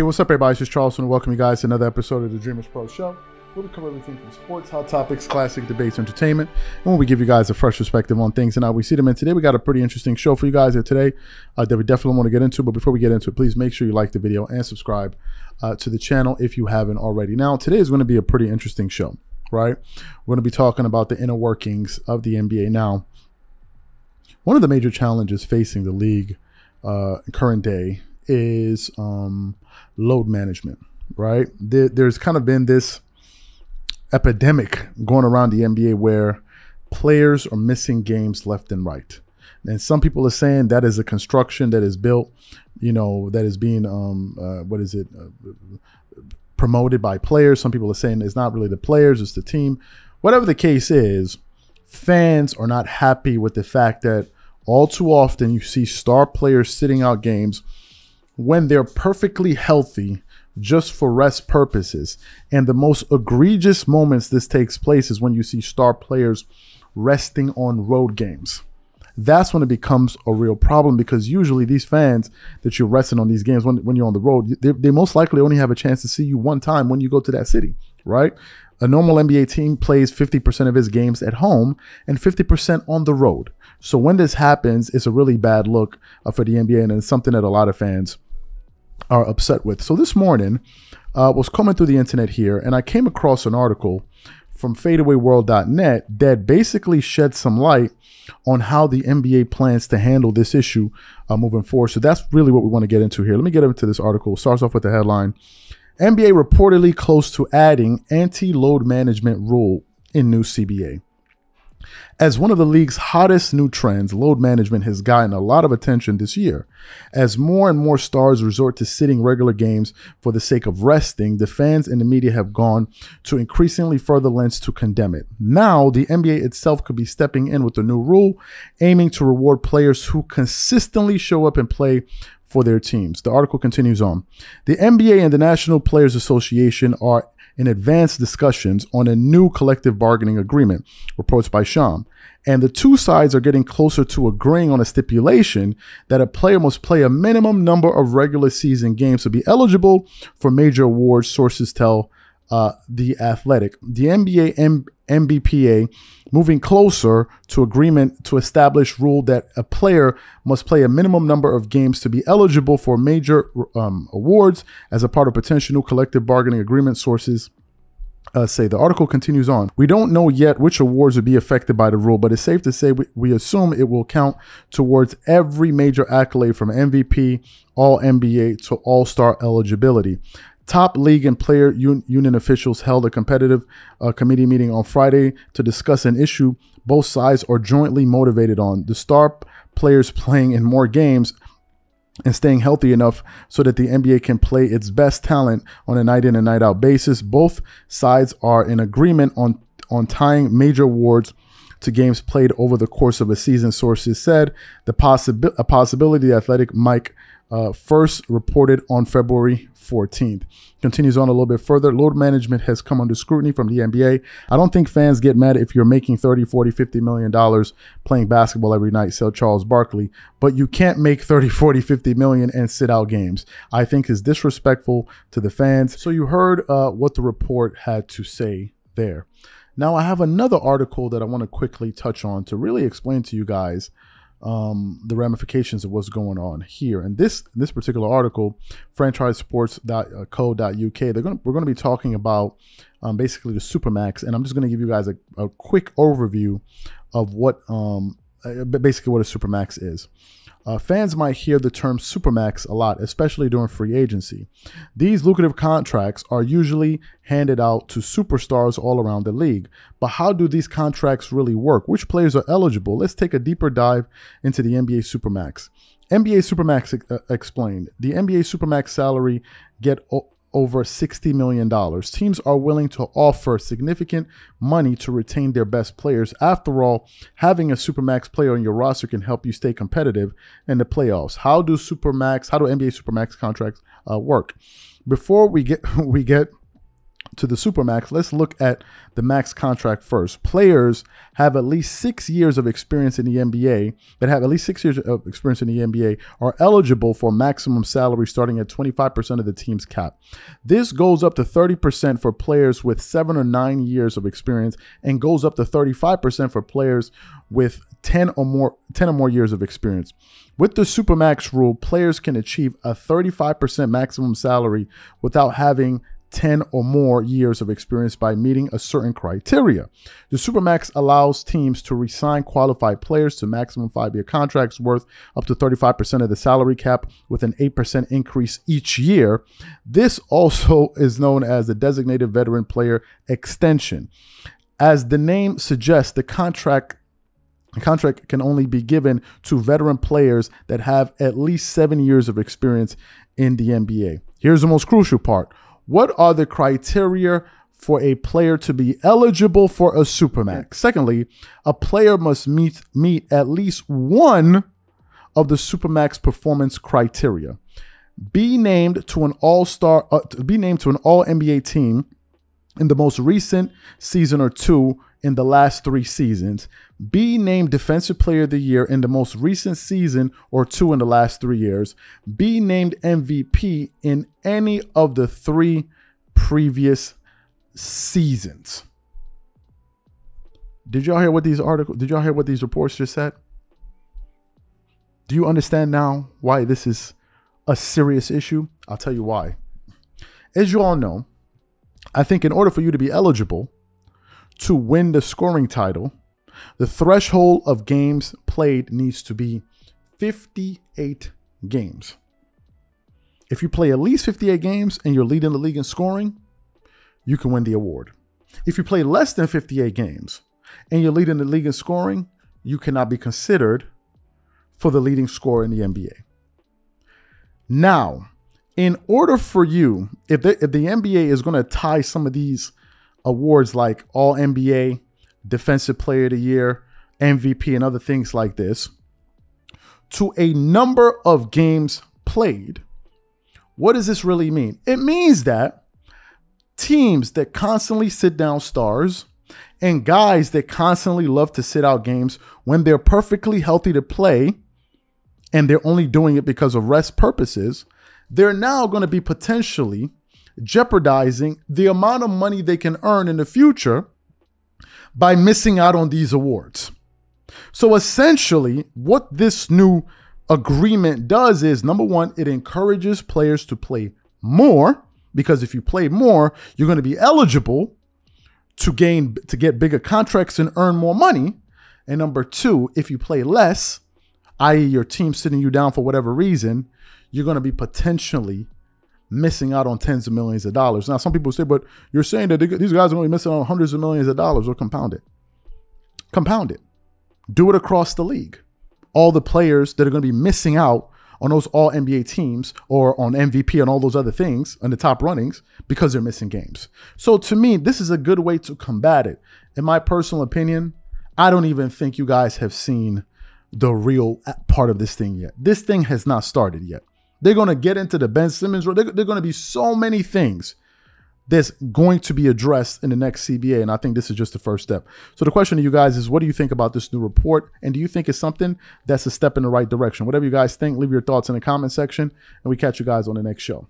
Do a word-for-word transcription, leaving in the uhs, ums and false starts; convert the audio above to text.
Hey, what's up everybody? It's Charleston. Welcome you guys to another episode of the Dreamers Pro Show, where we cover everything from sports, hot topics, classic debates, entertainment, and when we give you guys a fresh perspective on things and how we see them. And today we got a pretty interesting show for you guys here today uh, that we definitely want to get into. But before we get into it, please make sure you like the video and subscribe uh, to the channel if you haven't already. Now, today is going to be a pretty interesting show, right? We're going to be talking about the inner workings of the N B A. Now, one of the major challenges facing the league uh, current day is um, load management, right? There, there's kind of been this epidemic going around the N B A where players are missing games left and right. And some people are saying that is a construction that is built, you know, that is being, um, uh, what is it, uh, promoted by players. Some people are saying it's not really the players, it's the team. Whatever the case is, fans are not happy with the fact that all too often you see star players sitting out games when they're perfectly healthy just for rest purposes. And the most egregious moments this takes place is when you see star players resting on road games. That's when it becomes a real problem, because usually these fans that you're resting on these games when, when you're on the road, they, they most likely only have a chance to see you one time when you go to that city, right? A normal N B A team plays fifty percent of his games at home and fifty percent on the road. So when this happens, it's a really bad look uh, for the N B A, and it's something that a lot of fans are upset with. So this morning, I uh, was coming through the internet here, and I came across an article from fade away world dot net that basically shed some light on how the N B A plans to handle this issue uh, moving forward. So that's really what we want to get into here. Let me get into this article. It starts off with the headline: N B A reportedly close to adding anti-load management rule in new C B A. As one of the league's hottest new trends, load management has gotten a lot of attention this year. As more and more stars resort to sitting regular games for the sake of resting, the fans and the media have gone to increasingly further lengths to condemn it. Now, the N B A itself could be stepping in with a new rule, aiming to reward players who consistently show up and play for their teams. The article continues on. The N B A and the National Players Association are in advanced discussions on a new collective bargaining agreement, reports by Sham, and the two sides are getting closer to agreeing on a stipulation that a player must play a minimum number of regular season games to be eligible for major awards, sources tell uh, The Athletic. The N B A and N B P A moving closer to agreement to establish rule that a player must play a minimum number of games to be eligible for major um, awards as a part of potential new collective bargaining agreement, sources uh, say. The article continues on. We don't know yet which awards would be affected by the rule, but it's safe to say we, we assume it will count towards every major accolade, from M V P, all N B A to all-star eligibility. Top league and player un union officials held a competitive uh, committee meeting on Friday to discuss an issue both sides are jointly motivated on: the star players playing in more games and staying healthy enough so that the N B A can play its best talent on a night in and night out basis. Both sides are in agreement on, on tying major awards to games played over the course of a season, sources said. The possibi a possibility The Athletic Mike Uh, first reported on February fourteenth. Continues on a little bit further. Load management has come under scrutiny from the N B A. I don't think fans get mad if you're making thirty, forty, fifty million dollars playing basketball every night, said Charles Barkley, but you can't make thirty, forty, fifty million and sit out games. I think is disrespectful to the fans. So you heard uh, what the report had to say there. Now I have another article that I want to quickly touch on to really explain to you guys Um, the ramifications of what's going on here. And this this particular article, franchise sports dot co dot U K, they're gonna we're going to be talking about um, basically the Supermax, and I'm just going to give you guys a, a quick overview of what um, basically what a Supermax is. Uh, fans might hear the term Supermax a lot, especially during free agency. These lucrative contracts are usually handed out to superstars all around the league. But how do these contracts really work? Which players are eligible? Let's take a deeper dive into the N B A Supermax. N B A Supermax uh, explained. The N B A Supermax salary get over sixty million dollars. Teams are willing to offer significant money to retain their best players. After all, having a Supermax player on your roster can help you stay competitive in the playoffs. How do Supermax, how do N B A Supermax contracts uh, work? Before we get, we get to the Supermax, let's look at the max contract first. Players have at least six years of experience in the N B A, that have at least six years of experience in the N B A, are eligible for maximum salary starting at twenty-five percent of the team's cap. This goes up to thirty percent for players with seven or nine years of experience and goes up to thirty-five percent for players with ten or more, ten or more years of experience. With the Supermax rule, players can achieve a thirty-five percent maximum salary without having ten or more years of experience by meeting a certain criteria. The Supermax allows teams to re-sign qualified players to maximum five-year contracts worth up to thirty-five percent of the salary cap with an eight percent increase each year. This also is known as the designated veteran player extension. As the name suggests, the contract The contract can only be given to veteran players that have at least seven years of experience in the N B A. Here's the most crucial part. What are the criteria for a player to be eligible for a Supermax? Secondly, a player must meet, meet at least one of the Supermax performance criteria. Be named to an all-star, uh, be named to an all N B A team in the most recent season or two in the last three seasons. Be named Defensive Player of the Year in the most recent season or two in the last three years. Be named M V P in any of the three previous seasons. Did y'all hear what these articles, did y'all hear what these reports just said? Do you understand now why this is a serious issue? I'll tell you why. As you all know, I think in order for you to be eligible to win the scoring title, the threshold of games played needs to be fifty-eight games. If you play at least fifty-eight games and you're leading the league in scoring, you can win the award. If you play less than fifty-eight games and you're leading the league in scoring, you cannot be considered for the leading scorer in the N B A. Now, in order for you, if the, if the N B A is going to tie some of these awards like all N B A, Defensive Player of the Year, M V P, and other things like this, to a number of games played, what does this really mean? It means that teams that constantly sit down stars and guys that constantly love to sit out games when they're perfectly healthy to play and they're only doing it because of rest purposes, they're now going to be potentially jeopardizing the amount of money they can earn in the future by missing out on these awards. So essentially, what this new agreement does is, number one, it encourages players to play more, because if you play more, you're going to be eligible to gain, to get bigger contracts and earn more money. And number two, if you play less, that is your team sitting you down for whatever reason, you're going to be potentially missing out on tens of millions of dollars. Now, some people say, but you're saying that these guys are going to be missing out on hundreds of millions of dollars. Or compound it. Compound it. Do it across the league. All the players that are going to be missing out on those all N B A teams or on M V P and all those other things and the top runnings because they're missing games. So to me, this is a good way to combat it. In my personal opinion, I don't even think you guys have seen the real part of this thing yet. This thing has not started yet. They're going to get into the Ben Simmons role. There are going to be so many things that's going to be addressed in the next C B A, and I think this is just the first step. So the question to you guys is, what do you think about this new report, and do you think it's something that's a step in the right direction? Whatever you guys think, leave your thoughts in the comment section, and we catch you guys on the next show.